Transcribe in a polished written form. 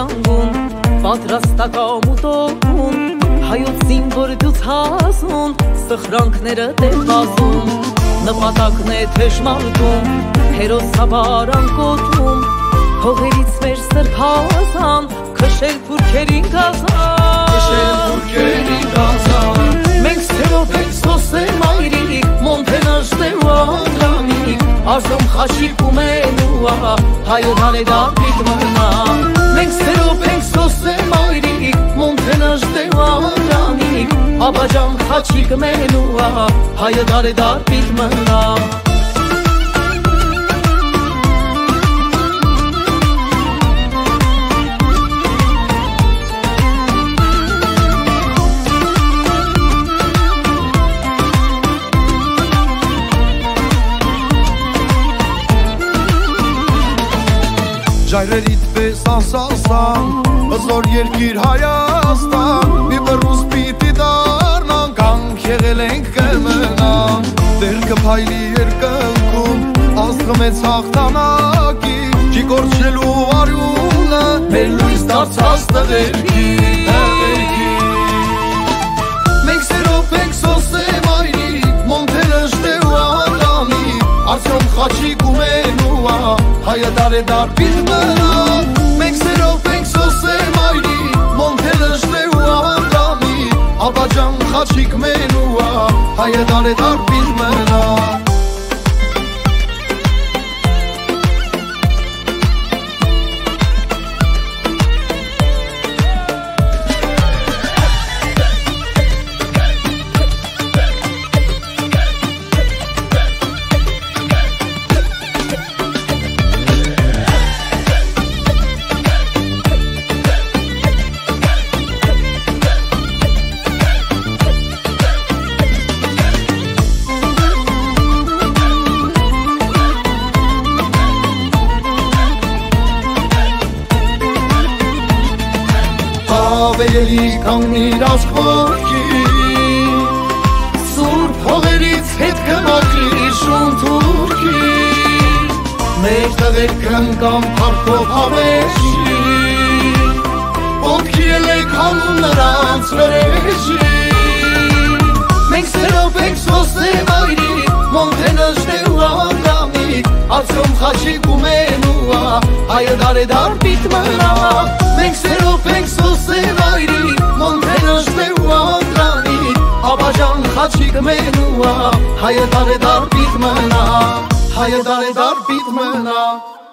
kangun Պատրաստակամուտո ուն Հայոց զինվոր դուց հասուն Սխրանքները տեպազում Նպատակն է թեշմարգում Հերոս հավար անկոտում Հողերից մեր սրպազան Քշել պուրքերին գազան Քշել պուրքերին գազան Մենք սերով ենք սոսել մայրիկ Մոնտենաժնեու անդրանիկ Արզում խաշիկ ու մենուա Հայոն հանեդակ միտմանան Մենք սերով ենք սոսել մայրիկ Մոնտենաժնեու անդրանիկ Աբաջան խաչիկ մենուա Հայոն հանեդակ միտմանան Ժայրերիտ պես անսասան, հզոր երկիր Հայաստան Մի բռուս պիտի դառնանք, անք եղել ենք կմնանք Դեր կփայլի երկնքում, ազգը մեծ հաղթանակի Չի կորչելու արյունը, մեր լույս դարձած տղերքի Մենք սերով ենք սոսե մայրիկ, Մոնտենաժնեու անդրանիկ Արցախ խաչիկ ու մենուա Հայը դարեդար բիլմնան Մենք սերով ենք սոսել մայրիկ Մոնտենաժնեու անդրանիկ Աբաջան խաչիկ մենուա Հայը դարեդար բիլմնան Ավելի կանգնիր ասկորքին, Սուրբ հողերից հետ կնակրիր շուն թուրքին, Մեր տղեր կնկան պարքով հավեշին, Ոտքի էլ եք հանում նրանց վերեշին, Մենք սերով ենք սոսել մայրիկ, Մոնտենաժնեու անդրանիկ, Արցախ խաչիկ ու մենուա, Հայը դարեդար մնա, Մենք սերով ենք սոսել մայրիկ, Մոնտենաժնեու անդրանիկ, Աբաջան խաչիկ մենուա, Հայը դարեդար մնա, Հայը դարեդար մնա